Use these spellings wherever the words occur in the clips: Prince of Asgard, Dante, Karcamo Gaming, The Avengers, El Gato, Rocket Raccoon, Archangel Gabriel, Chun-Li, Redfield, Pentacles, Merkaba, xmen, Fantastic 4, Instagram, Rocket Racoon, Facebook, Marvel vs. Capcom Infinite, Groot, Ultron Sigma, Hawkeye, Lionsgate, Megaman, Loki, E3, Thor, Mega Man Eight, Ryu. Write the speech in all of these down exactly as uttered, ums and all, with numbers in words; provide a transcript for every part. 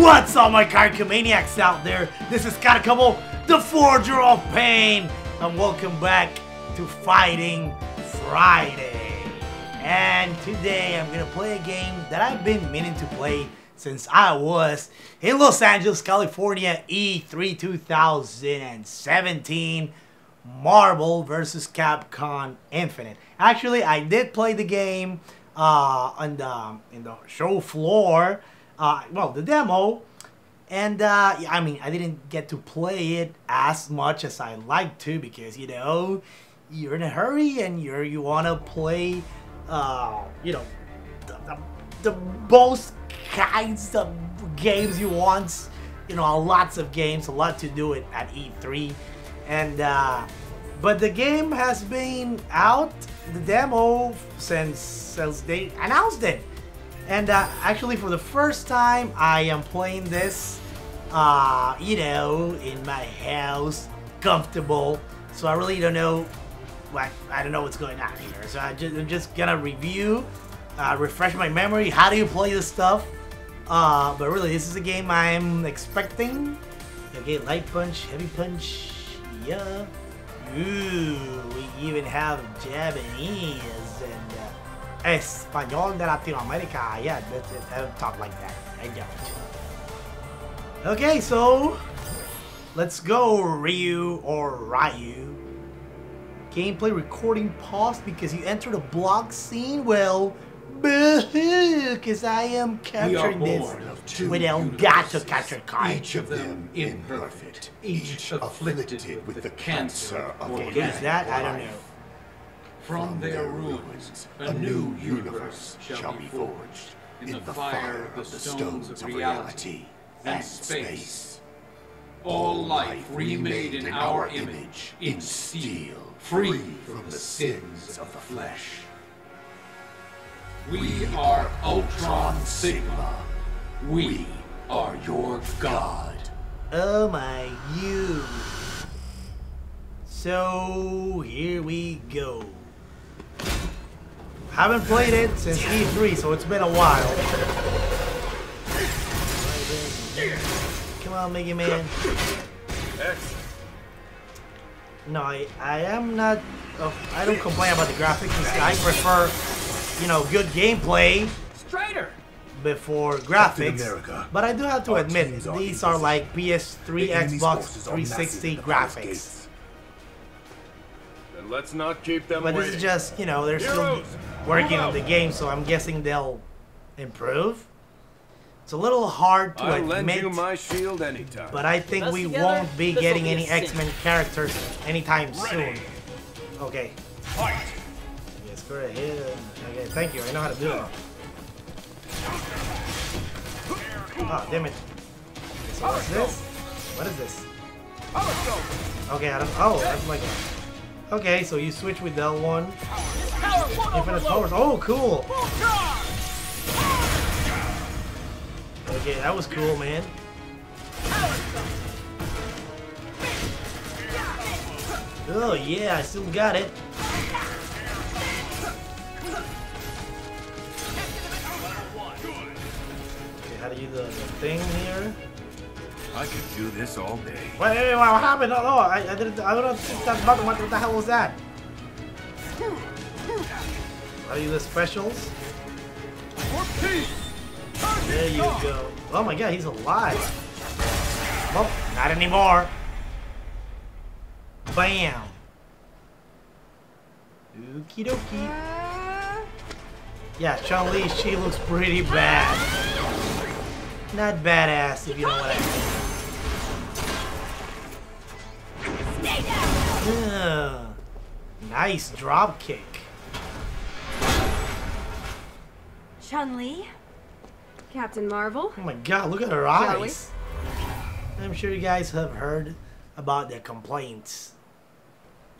What's up, my Karcamaniacs out there? This is Karcamo, the Forger of Pain, and welcome back to Fighting Friday. And today I'm gonna play a game that I've been meaning to play since I was in Los Angeles, California, E three two thousand seventeen, Marvel versus. Capcom Infinite. Actually, I did play the game uh, on the, in the show floor. Uh, well, the demo, and uh, I mean, I didn't get to play it as much as I like to because, you know, you're in a hurry and you're you want to play, uh, you know, the, the, the most kinds of games you want, you know, lots of games, a lot to do it at E three, and uh, but the game has been out, the demo, since since they announced it. And uh, actually, for the first time, I am playing this, uh, you know, in my house, comfortable. So I really don't know, like, I don't know what's going on here. So I just, I'm just gonna review, uh, refresh my memory. How do you play this stuff? Uh, but really, this is a game I'm expecting. Okay, light punch, heavy punch, yeah. Ooh, we even have Japanese and. Uh, Espanol de Latin America, yeah, I don't talk like that, I don't. Okay, so, let's go Ryu or Ryu. Gameplay recording paused because you entered a block scene, well, boo-hoo, because I am capturing this with El Gato capture card. Each of them imperfect, each afflicted with the cancer of organic life. Is that? I don't know. From their ruins, a new universe shall be forged in the fire of the stones of reality and space. All life remade in our image, in steel, free from the sins of the flesh. We are Ultron Sigma. We are your god. Oh my, you. So, here we go. Haven't played it since E three, so it's been a while. Come on, Mega Man. No, I, I am not... Oh, I don't complain about the graphics. I prefer, you know, good gameplay Strider before graphics. America, but I do have to admit, these are like P S three, Xbox three sixty graphics. Let's not keep them But waiting. This is just, you know, they're Heroes. still working on the game, so I'm guessing they'll improve. It's a little hard to I'll admit, you my shield anytime. But I think we together, won't be getting be any X-Men characters anytime Ready. soon. Okay. Fight. Yes, go ahead. Okay, thank you. I know how to do it. Oh, damn it. So what's this? What is this? Okay, I don't... Oh, that's like... A, Okay, so you switch with that one. Infinite powers. Oh, cool. Okay, that was cool, man. Oh yeah, I still got it. Okay, how do you do the thing here? I could do this all day. Wait, wait, wait, what happened? No, no, I, I didn't. I don't know that button. What the hell was that? Are you the specials? There you go. Oh my god, he's alive. Well, not anymore. Bam. Okie dokie. Yeah, Chun-Li, she looks pretty bad. Not badass, if you know what I mean. Uh, nice drop kick. Chun-Li, Captain Marvel. Oh my god, look at her eyes. I'm sure you guys have heard about the complaints.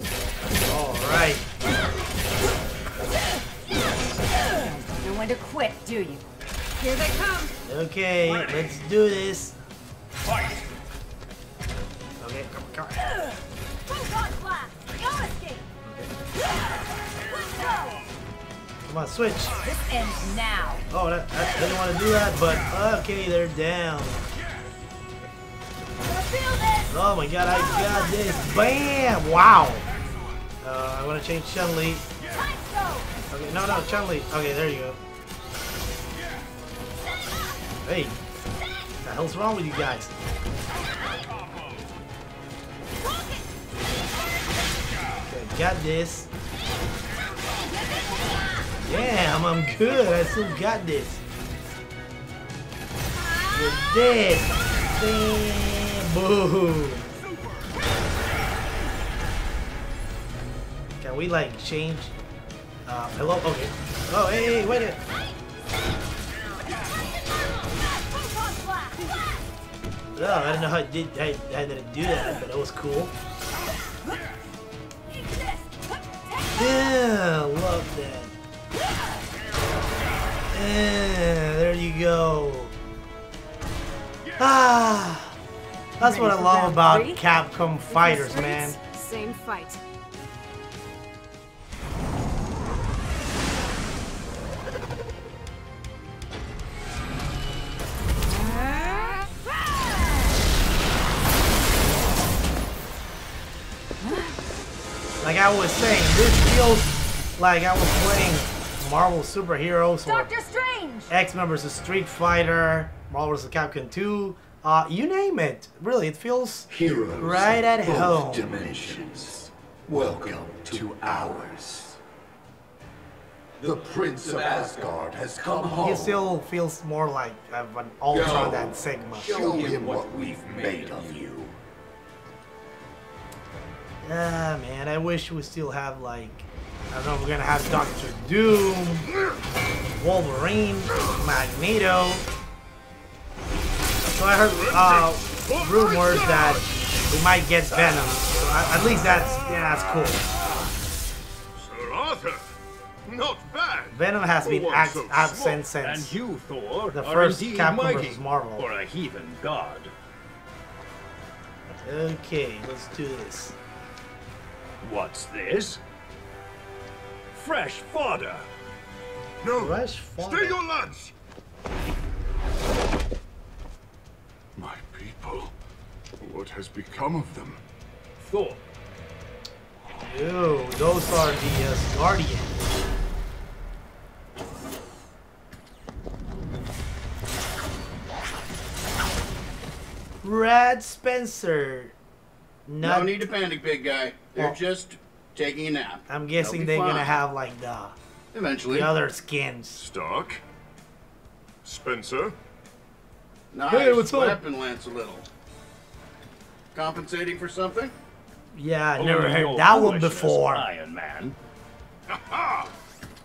Alright. You don't want to quit, do you? Here they come. Okay, Ready. let's do this. Fight. Okay, come on, come on. Come on, switch. This ends now. Oh, that, that, they didn't want to do that, but okay, they're down. Oh my god, I got this. Bam! Wow. Uh, I want to change Chun-Li. Okay, no, no, Chun-Li. Okay, there you go. Hey. What the hell's wrong with you guys? Okay, got this. Yeah, I'm, I'm good. I still got this. You're dead. Bam. Boom. Can we like change? Uh, hello? Okay. Oh, hey, hey, wait a minute. Oh, I don't know how I did. I, I didn't do that, but it was cool. Yeah, love that. Yeah, there you go. Ah, that's what I love about Capcom fighters, man. Same fight. Like I was saying, this feels like I was playing Marvel Super Heroes, Doctor Strange, X-Men versus. Street Fighter, Marvel versus. Capcom two, uh, you name it. Really, it feels heroes right at home. Dimensions. Welcome to ours. The Prince of Asgard has come home. He still feels more like uh, an Ultron than Sigma. Show him what we've made of you. Ah, uh, man, I wish we still have like. I don't know if we're gonna have Doctor Doom, Wolverine, Magneto. So I heard uh, rumors that we might get Venom. So I, at least that's yeah, that's cool. Sir Arthur, not bad. Venom has been abs so absent since and you, Thor, the first Capcom versus. Marvel. Or a heathen god. Okay, let's do this. What's this? Fresh fodder. No, fresh fodder. Stay your lunch. My people, what has become of them? Thor. Ew, those are the uh, Guardians. Brad Spencer. Not no need to panic, big guy. They're oh. just. Taking a nap. I'm guessing they're fine. Gonna have like the eventually the other skins. Stark, Spencer. Nice. Hey, what's up? Weapon Lance a little. Compensating for something? Yeah, I oh, never heard that one before. Iron Man. Ha!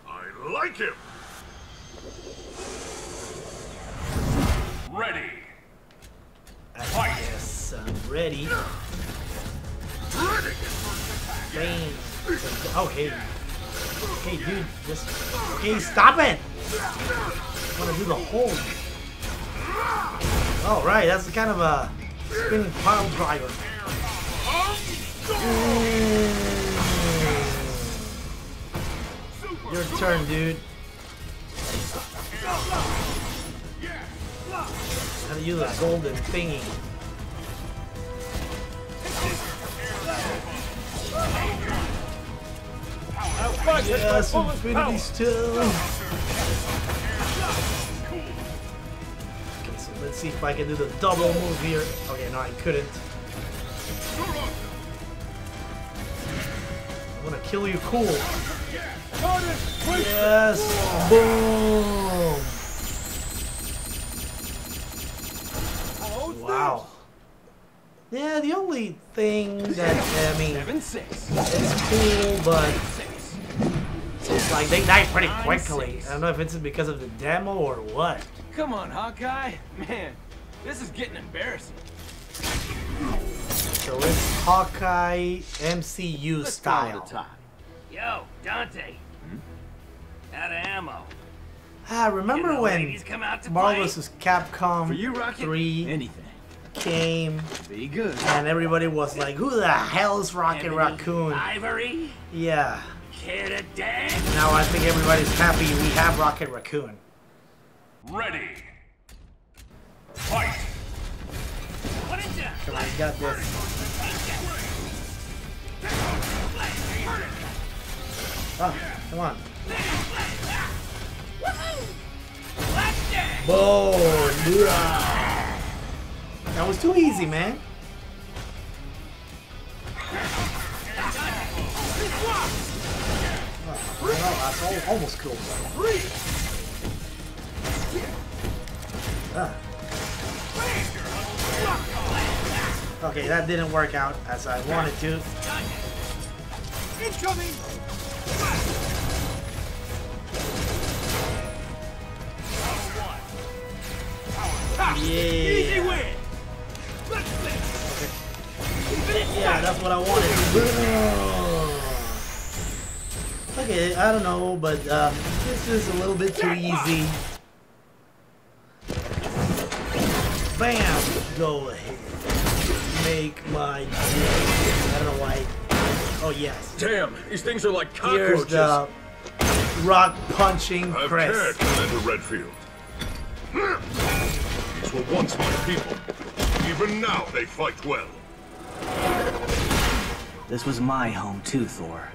I like him. Ready. I Fight. guess I'm ready. Ready. Bang. Oh, hey. Hey, dude, just... Hey, stop it! I wanna do the hold. Alright, that's kind of a spinning pile driver. Mm. Your turn, dude. How to use a golden thingy. Yes, Infinity still. Okay, so let's see if I can do the double move here. Okay, no, I couldn't. I'm gonna kill you cool. Yes! Boom! Wow. Yeah, the only thing that, I mean, it's cool, but it's like they die pretty quickly. I don't know if it's because of the demo or what. Come on, Hawkeye. Man, this is getting embarrassing. So it's Hawkeye M C U Let's style. The time. Yo, Dante. Hmm? Out of ammo. Ah, remember you know, when Marvel versus. Capcom you, Rocket, three? Anything. Came Be good. And everybody was like, "Who the hell's Rocket Raccoon?" Ivory? Yeah. Now I think everybody's happy we have Rocket Raccoon. Ready. Fight. What is that? Come on, you got this. Oh, come on. Boom! That was too easy, man. Oh, that's almost cool. Ah. Okay, that didn't work out as I wanted to. Incoming! Yeah. Easy win. Let's okay. Yeah, that's what I wanted. Oh. Okay, I don't know, but um, this is a little bit too easy. Bam! Go ahead. Make my day. I don't know why. Oh yes. Damn, these things are like cockroaches. Here's the rock punching press. Commander Redfield. Were once my people. Even now they fight well. This was my home too, Thor.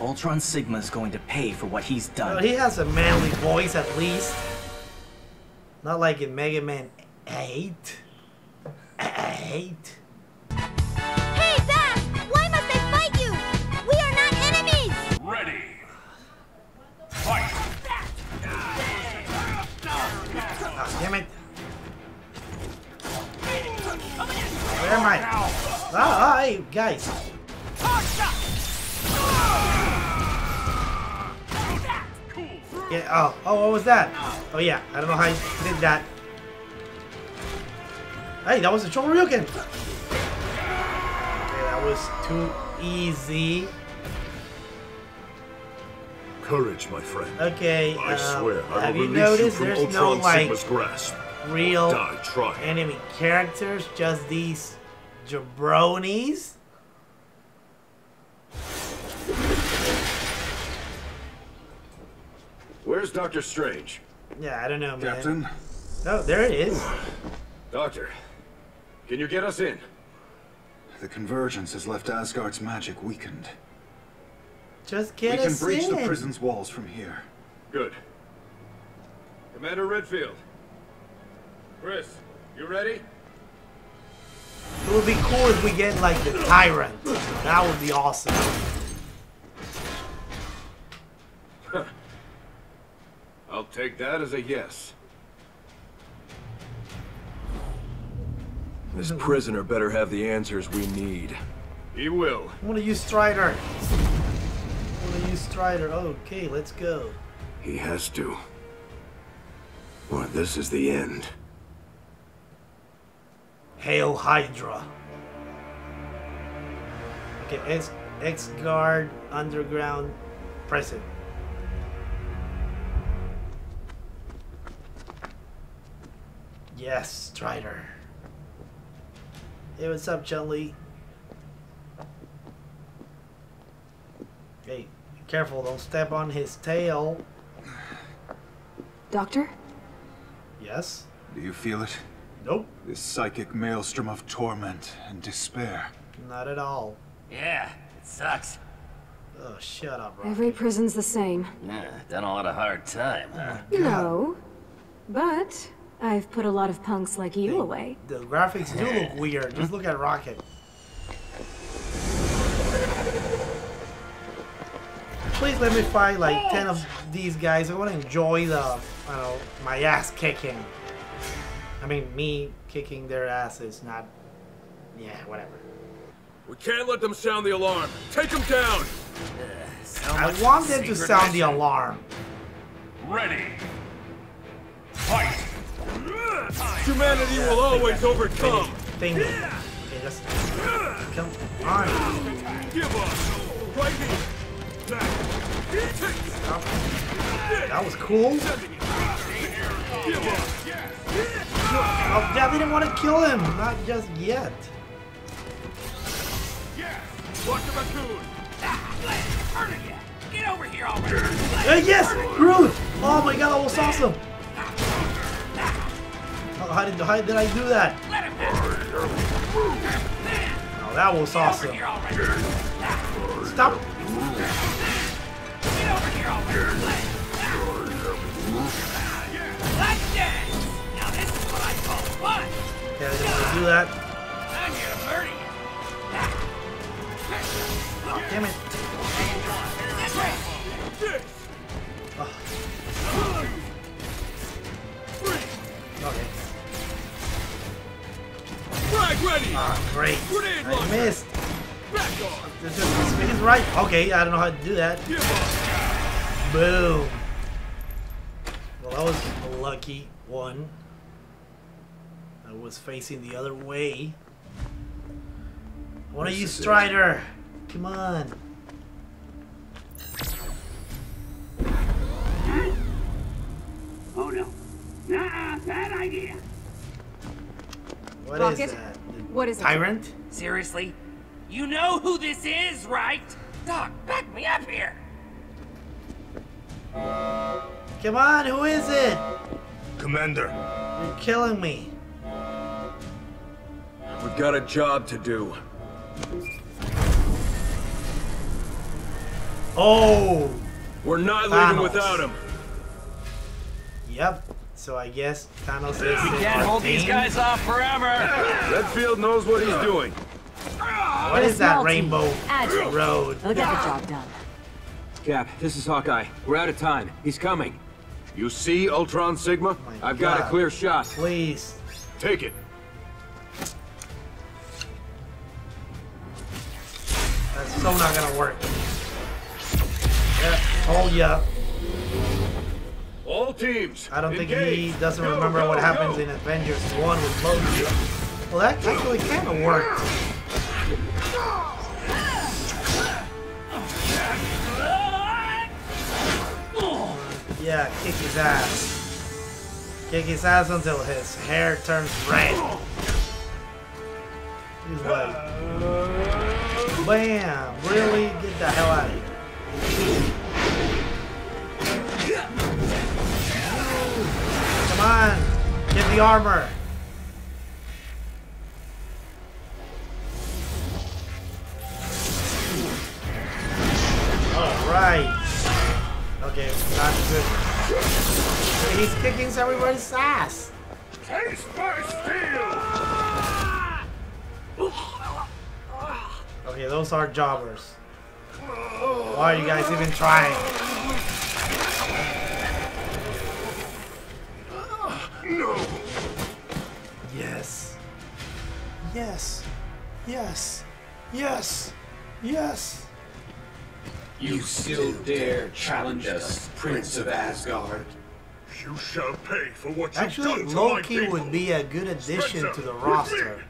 Ultron Sigma's going to pay for what he's done. Well, he has a manly voice at least. Not like in Mega Man Eight. Eight. Hey, Zach! Why must they fight you? We are not enemies! Ready. Fight! Oh, damn it. Where am I? Ah, oh, hey, guys. Yeah, oh, oh, what was that? Oh, yeah, I don't know how you did that. Hey, that was a Chun-Li. Okay, that was too easy. Courage, my friend. Okay, I um, swear, I have you noticed you there's Ultron no like grasp. real Die, enemy characters, just these jabronis? Where's Doctor Strange? Yeah, I don't know, man. Captain? Oh, there it is. Doctor, can you get us in? The convergence has left Asgard's magic weakened. Just get us in. We can breach the prison's walls from here. Good. Commander Redfield. Chris, you ready? It would be cool if we get like the tyrant. That would be awesome. I'll take that as a yes. This prisoner better have the answers we need. He will. I'm gonna use Strider. Use Strider. Okay, let's go. He has to. Or this is the end. Hail Hydra. Okay, X X guard underground prison. Yes, Strider. Hey, what's up, Chun-Li? Hey. Careful, don't step on his tail. Doctor? Yes? Do you feel it? Nope. This psychic maelstrom of torment and despair. Not at all. Yeah, it sucks. Oh, shut up, Rocket. Every prison's the same. Yeah, done a lot of hard time, huh? No, but I've put a lot of punks like you the, away. The graphics do look weird. Just look at Rocket. Please let me fight like ten of these guys. I want to enjoy the, I don't know, my ass kicking. I mean, me kicking their ass is not, yeah, whatever. We can't let them sound the alarm. Take them down. Uh, so I want them to sound the alarm. Ready. Fight. Humanity yeah, will always overcome. Thing. Yeah. Okay, just come on. Give us lightning. That was cool. I definitely didn't want to kill him, not just yet. Uh, yes, Groot! Oh my god, that was awesome! How did, how did I do that? that was awesome. Stop. Yeah, they didn't want to do that. Oh, damn it. Oh. Okay. Ah, great. I missed. This is right. Okay, I don't know how to do that. Boom. Well, that was a lucky one. I was facing the other way. I want to use Strider. Come on. Oh no. Nah, bad idea. What Rocket? Is that? The what is it? Tyrant? Seriously? You know who this is, right? Doc, back me up here. Come on, who is it? Commander. You're killing me. We've got a job to do. Oh! We're not Thanos. Leaving without him. Yep. So I guess Thanos is. We can't hold these guys off forever. Redfield knows what he's doing. What is that rainbow agile. Road? Look at the job done. Cap, this is Hawkeye. We're out of time. He's coming. You see, Ultron Sigma? Oh I've God. Got a clear shot. Please. Take it. That's so not gonna work. Yeah, hold you up. All teams. I don't engage. Think he doesn't go, remember go, what happens go. In Avengers one with Loki. Well, that actually kind of worked. Yeah, kick his ass. Kick his ass until his hair turns red. He's like. Bam! Really? Get the hell out of here. Come on! Get the armor! Alright! Okay, not good. He's kicking everybody's ass! Taste my steel! Okay, those are jobbers. Why are you guys even trying? No. Yes. Yes. Yes. Yes. Yes. You still dare challenge us, Prince of Asgard? You shall pay for what you've done to my people. Actually, Loki would be a good addition to the roster.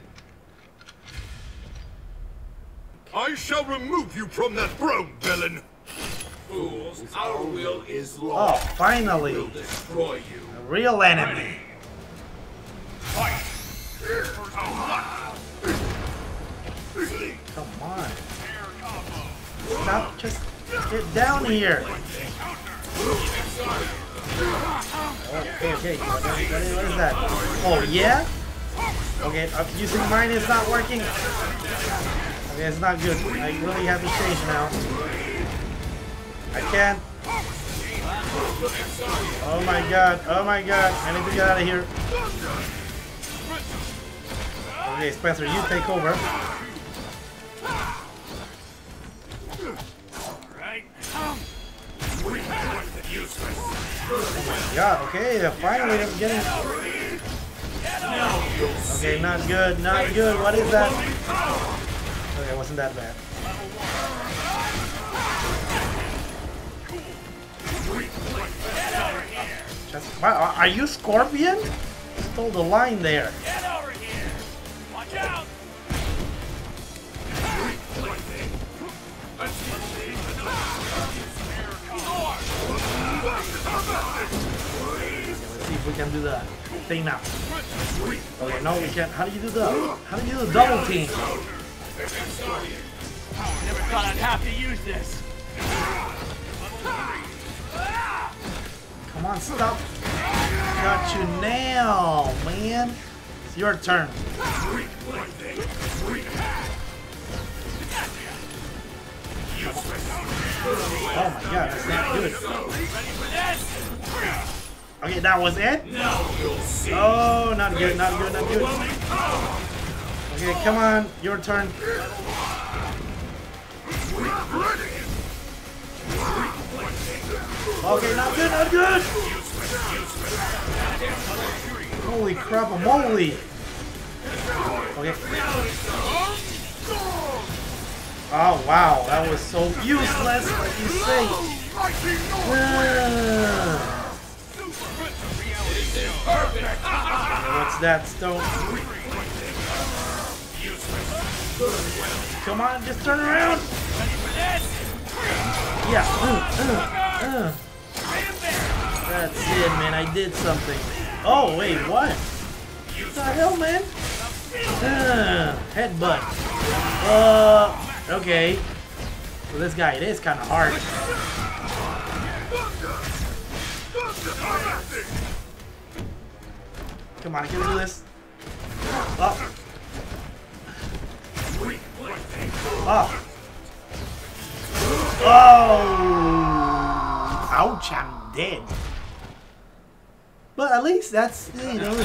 I shall remove you from that throne, villain! Fools, our will is law. Oh, finally! We'll destroy you. A real enemy! Fight! Come on! Stop! Just get down here! Okay, okay, what is that? Oh, yeah? Okay, I'm using mine, it's not working! Yeah, it's not good. I really have to change now. I can't. Oh my god. Oh my god. I need to get out of here. Okay, Spencer, you take over. Oh my god. Okay, finally I'm getting. Okay, not good. Not good. What is that? Okay, wasn't that bad. Just, wow, are you Scorpion? Stole the line there. Get over here! Watch out! Okay, let's see if we can do the thing now. Okay, no, we can't. How do you do the? How do you do the double team? I never thought I'd have to use this. Come on, stop. Got you now, man. It's your turn. it. That was it. Oh, not good, not good, not good. Okay, come on, your turn. Okay, not good, not good. Holy crap, a moly. Okay. Oh wow, that was so useless, like you say. Yeah. Okay, what's that stone? Come on, just turn around. Yeah. Uh, uh, uh. That's it, man. I did something. Oh wait, what? What the hell, man? Uh, headbutt. Uh, okay. Well, this guy, it is kind of hard. Come on, I can do this. Oh. Oh. Oh. Ouch, I'm dead. But at least that's, you know, the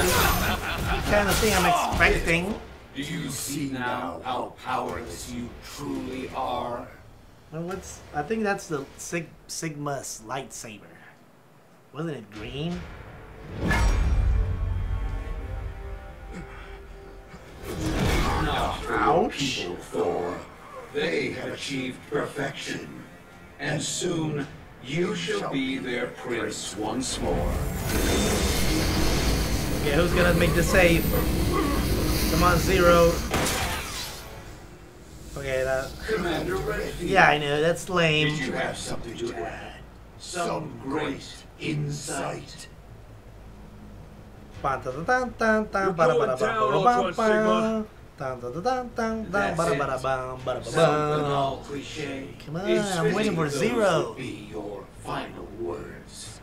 kind of thing I'm expecting. Do you see now how powerless you truly are? Well, what's, I think that's the Sig Sigma's lightsaber. Wasn't it green? Not your people, Thor. They have achieved perfection, and soon you shall be their prince once more. Okay, who's gonna make the save? Come on, Zero. Okay, that. Commander Redfield. Yeah, I know, that's lame. Did you have something to add? Some great insight. You're going down, Ultron Sigma. Dun, dun, dun, dun, dun, ba, ba, ba, ba, ba. Come on, it's I'm waiting for Zero. Be your final words.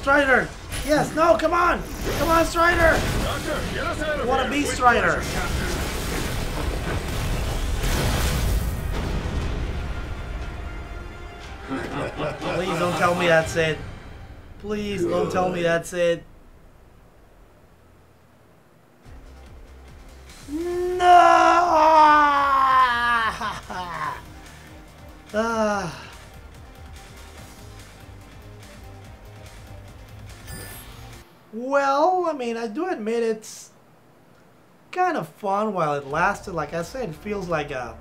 Strider! Yes, no, come on! Come on, Strider! Doctor, wanna be Strider! Please don't tell me that's it. Please don't tell me that's it. No! Ah. Well, I mean, I do admit it's kind of fun while it lasted. Like I said, it feels like a...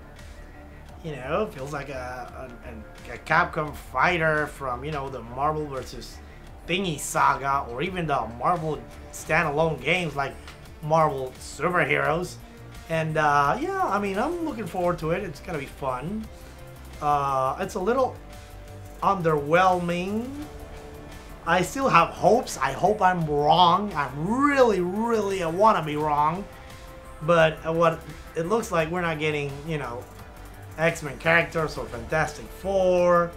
You know, it feels like a, a, a Capcom fighter from, you know, the Marvel versus. Thingy saga, or even the Marvel standalone games like Marvel Super Heroes. And, uh, yeah, I mean, I'm looking forward to it. It's gonna be fun. Uh, it's a little underwhelming. I still have hopes. I hope I'm wrong. I'm really, really, I wanna be wrong. But what it looks like, we're not getting, you know, X-Men characters or Fantastic Four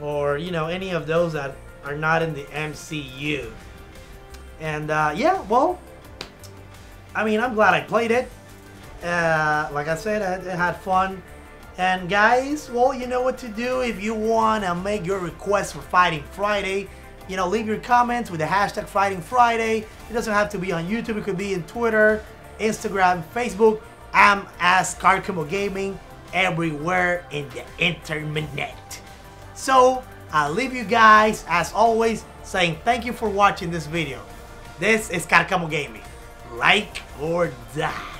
or, you know, any of those that are not in the M C U. And, uh, yeah, well, I mean, I'm glad I played it. Uh, like I said, I, I had fun. And, guys, well, you know what to do if you want to make your request for Fighting Friday. You know, leave your comments with the hashtag Fighting Friday. It doesn't have to be on YouTube. It could be in Twitter, Instagram, Facebook. I'm as Karcamo Gaming. Everywhere in the internet. So I'll leave you guys as always saying thank you for watching this video. This is Karcamo Gaming. Like or die.